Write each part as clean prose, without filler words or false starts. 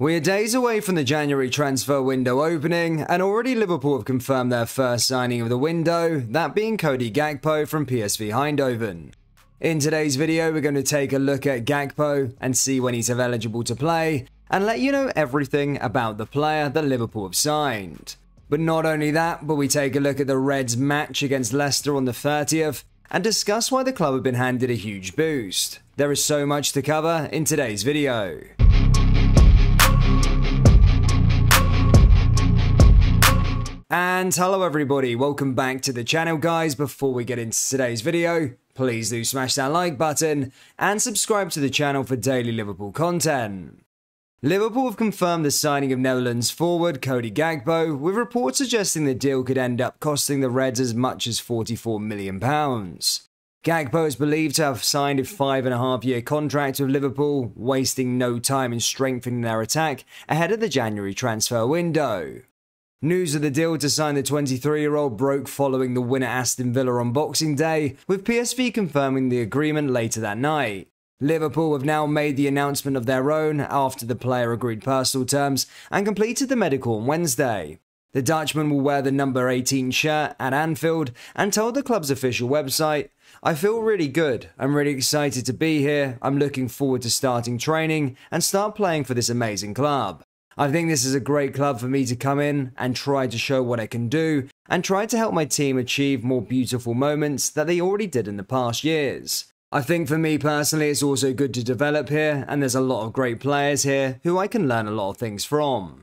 We're days away from the January transfer window opening, and already Liverpool have confirmed their first signing of the window, that being Cody Gakpo from PSV Eindhoven. In today's video, we're going to take a look at Gakpo and see when he's eligible to play, and let you know everything about the player that Liverpool have signed. But not only that, but we take a look at the Reds' match against Leicester on the 30th, and discuss why the club have been handed a huge boost. There is so much to cover in today's video. And hello everybody, welcome back to the channel guys. Before we get into today's video, please do smash that like button and subscribe to the channel for daily Liverpool content. Liverpool have confirmed the signing of Netherlands forward Cody Gakpo, with reports suggesting the deal could end up costing the Reds as much as £44 million. Gakpo is believed to have signed a 5.5-year contract with Liverpool, wasting no time in strengthening their attack ahead of the January transfer window. News of the deal to sign the 23-year-old broke following the win at Aston Villa on Boxing Day, with PSV confirming the agreement later that night. Liverpool have now made the announcement of their own after the player agreed personal terms and completed the medical on Wednesday. The Dutchman will wear the number 18 shirt at Anfield and told the club's official website, "I feel really good. I'm really excited to be here. I'm looking forward to starting training and start playing for this amazing club. I think this is a great club for me to come in and try to show what I can do and try to help my team achieve more beautiful moments that they already did in the past years. I think for me personally, it's also good to develop here, and there's a lot of great players here who I can learn a lot of things from."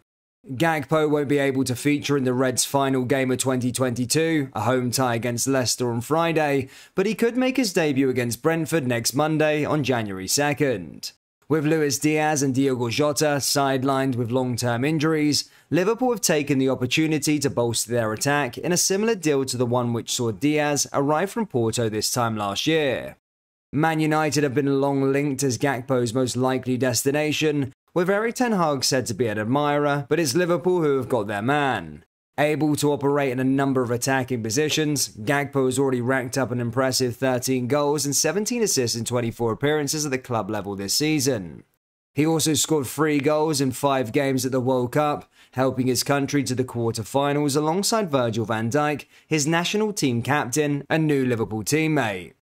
Gakpo won't be able to feature in the Reds' final game of 2022, a home tie against Leicester on Friday, but he could make his debut against Brentford next Monday on January 2nd. With Luis Diaz and Diogo Jota sidelined with long-term injuries, Liverpool have taken the opportunity to bolster their attack in a similar deal to the one which saw Diaz arrive from Porto this time last year. Man United have been long linked as Gakpo's most likely destination, with Erik Ten Hag said to be an admirer, but it's Liverpool who have got their man. Able to operate in a number of attacking positions, Gakpo has already racked up an impressive 13 goals and 17 assists in 24 appearances at the club level this season. He also scored 3 goals in 5 games at the World Cup, helping his country to the quarter-finals alongside Virgil van Dijk, his national team captain and new Liverpool teammate.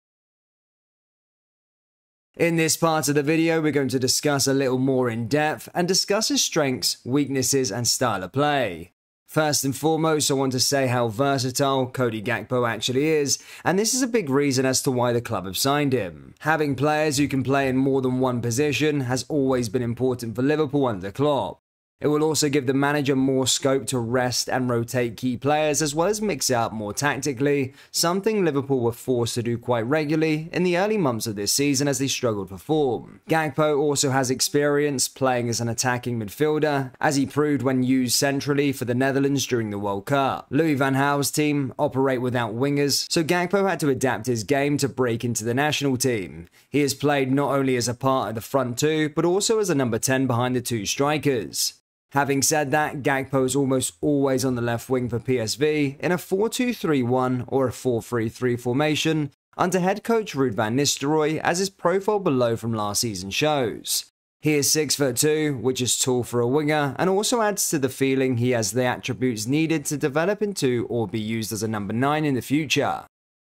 In this part of the video, we're going to discuss a little more in depth and discuss his strengths, weaknesses and style of play. First and foremost, I want to say how versatile Cody Gakpo actually is, and this is a big reason as to why the club have signed him. Having players who can play in more than one position has always been important for Liverpool under Klopp. It will also give the manager more scope to rest and rotate key players, as well as mix it up more tactically, something Liverpool were forced to do quite regularly in the early months of this season as they struggled for form. Gakpo also has experience playing as an attacking midfielder, as he proved when used centrally for the Netherlands during the World Cup. Louis van Gaal's team operate without wingers, so Gakpo had to adapt his game to break into the national team. He has played not only as a part of the front two, but also as a number 10 behind the two strikers. Having said that, Gakpo is almost always on the left wing for PSV in a 4-2-3-1 or a 4-3-3 formation under head coach Ruud van Nistelrooy, as his profile below from last season shows. He is 6'2", which is tall for a winger, and also adds to the feeling he has the attributes needed to develop into or be used as a number 9 in the future.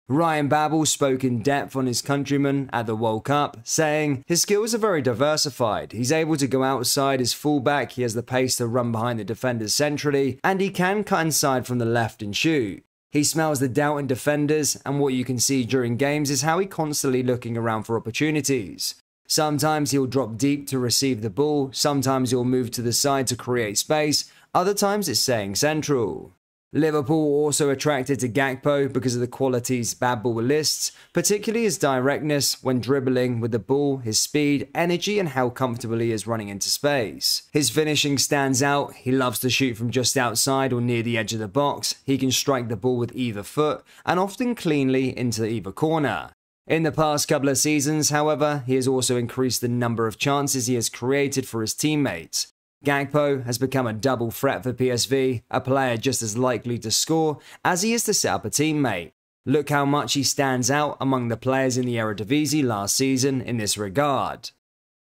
Ryan Babel spoke in depth on his countrymen at the World Cup, saying, "His skills are very diversified. He's able to go outside as fullback, he has the pace to run behind the defenders centrally, and he can cut inside from the left and shoot. He smells the doubt in defenders, and what you can see during games is how he's constantly looking around for opportunities. Sometimes he'll drop deep to receive the ball, sometimes he'll move to the side to create space, other times it's staying central." Liverpool were also attracted to Gakpo because of the qualities Babel lists, particularly his directness when dribbling with the ball, his speed, energy and how comfortable he is running into space. His finishing stands out, he loves to shoot from just outside or near the edge of the box, he can strike the ball with either foot and often cleanly into either corner. In the past couple of seasons, however, he has also increased the number of chances he has created for his teammates. Gakpo has become a double threat for PSV, a player just as likely to score as he is to set up a teammate. Look how much he stands out among the players in the Eredivisie last season in this regard.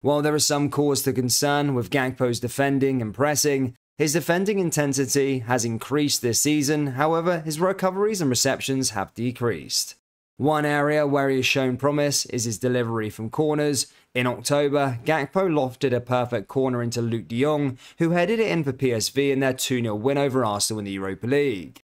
While there is some cause to concern with Gakpo's defending and pressing, his defending intensity has increased this season, however, his recoveries and receptions have decreased. One area where he has shown promise is his delivery from corners. In October, Gakpo lofted a perfect corner into Luke de Jong, who headed it in for PSV in their 2-0 win over Arsenal in the Europa League.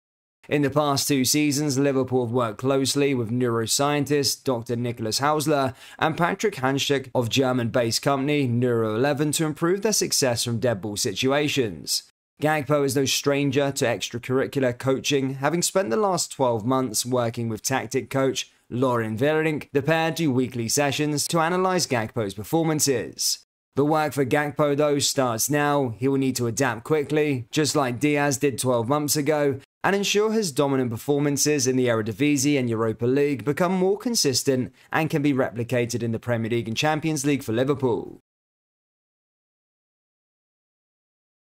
In the past two seasons, Liverpool have worked closely with neuroscientist Dr. Nicholas Hausler and Patrick Hanschek of German-based company Neuro11 to improve their success from dead ball situations. Gakpo is no stranger to extracurricular coaching, having spent the last 12 months working with tactic coach Lauren Verink. The pair do weekly sessions to analyse Gakpo's performances. The work for Gakpo, though, starts now. He will need to adapt quickly, just like Diaz did 12 months ago, and ensure his dominant performances in the Eredivisie and Europa League become more consistent and can be replicated in the Premier League and Champions League for Liverpool.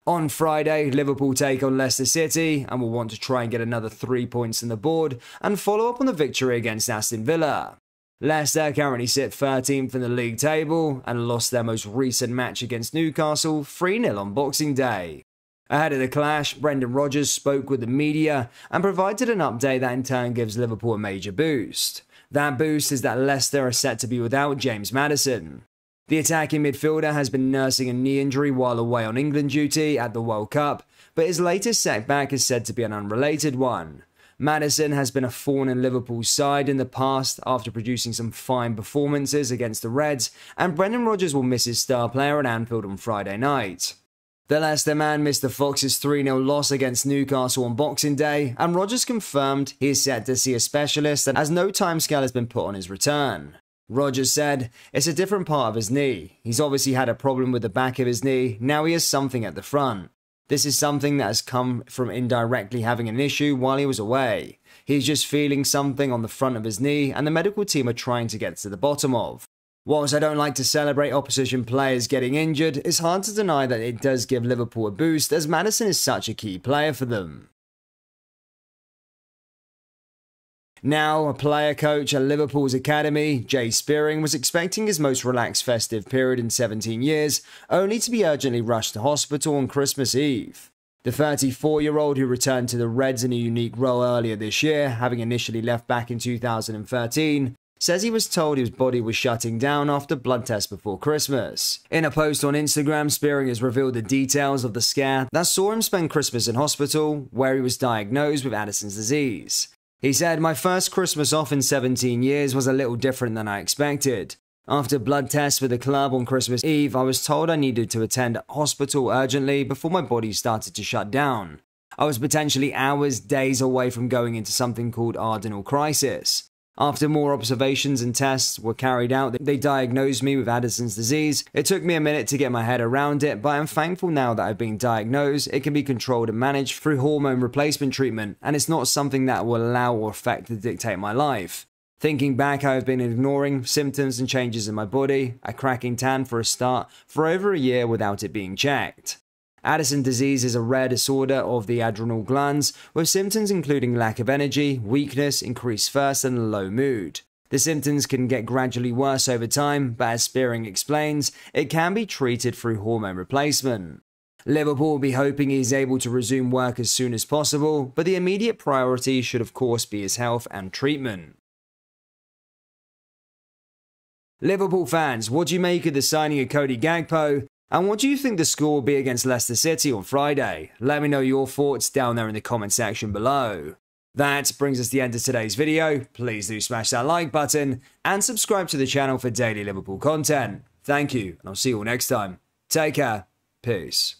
On Friday, Liverpool take on Leicester City and will want to try and get another 3 points on the board and follow up on the victory against Aston Villa. Leicester currently sit 13th in the league table and lost their most recent match against Newcastle 3-0 on Boxing Day. Ahead of the clash, Brendan Rodgers spoke with the media and provided an update that in turn gives Liverpool a major boost. That boost is that Leicester are set to be without James Maddison. The attacking midfielder has been nursing a knee injury while away on England duty at the World Cup, but his latest setback is said to be an unrelated one. Maddison has been a thorn in Liverpool's side in the past after producing some fine performances against the Reds, and Brendan Rodgers will miss his star player at Anfield on Friday night. The Leicester man missed the Foxes' 3-0 loss against Newcastle on Boxing Day, and Rodgers confirmed he is set to see a specialist as no timescale has been put on his return. Rodgers said, "It's a different part of his knee. He's obviously had a problem with the back of his knee, now he has something at the front. This is something that has come from indirectly having an issue while he was away. He's just feeling something on the front of his knee and the medical team are trying to get to the bottom of. Whilst I don't like to celebrate opposition players getting injured, it's hard to deny that it does give Liverpool a boost as Maddison is such a key player for them." Now, a player coach at Liverpool's academy, Jay Spearing, was expecting his most relaxed festive period in 17 years, only to be urgently rushed to hospital on Christmas Eve. The 34-year-old, who returned to the Reds in a unique role earlier this year, having initially left back in 2013, says he was told his body was shutting down after blood tests before Christmas. In a post on Instagram, Spearing has revealed the details of the scare that saw him spend Christmas in hospital, where he was diagnosed with Addison's disease. He said, "My first Christmas off in 17 years was a little different than I expected. After blood tests with the club on Christmas Eve, I was told I needed to attend hospital urgently before my body started to shut down. I was potentially hours, days away from going into something called adrenal crisis. After more observations and tests were carried out, they diagnosed me with Addison's disease. It took me a minute to get my head around it, but I'm thankful now that I've been diagnosed. It can be controlled and managed through hormone replacement treatment, and it's not something that will allow or affect to dictate my life. Thinking back, I have been ignoring symptoms and changes in my body, a cracking tan for a start, for over a year without it being checked." Addison's disease is a rare disorder of the adrenal glands, with symptoms including lack of energy, weakness, increased thirst, and low mood. The symptoms can get gradually worse over time, but as Spearing explains, it can be treated through hormone replacement. Liverpool will be hoping he is able to resume work as soon as possible, but the immediate priority should of course be his health and treatment. Liverpool fans, what do you make of the signing of Cody Gakpo? And what do you think the score will be against Leicester City on Friday? Let me know your thoughts down there in the comment section below. That brings us to the end of today's video. Please do smash that like button and subscribe to the channel for daily Liverpool content. Thank you, and I'll see you all next time. Take care. Peace.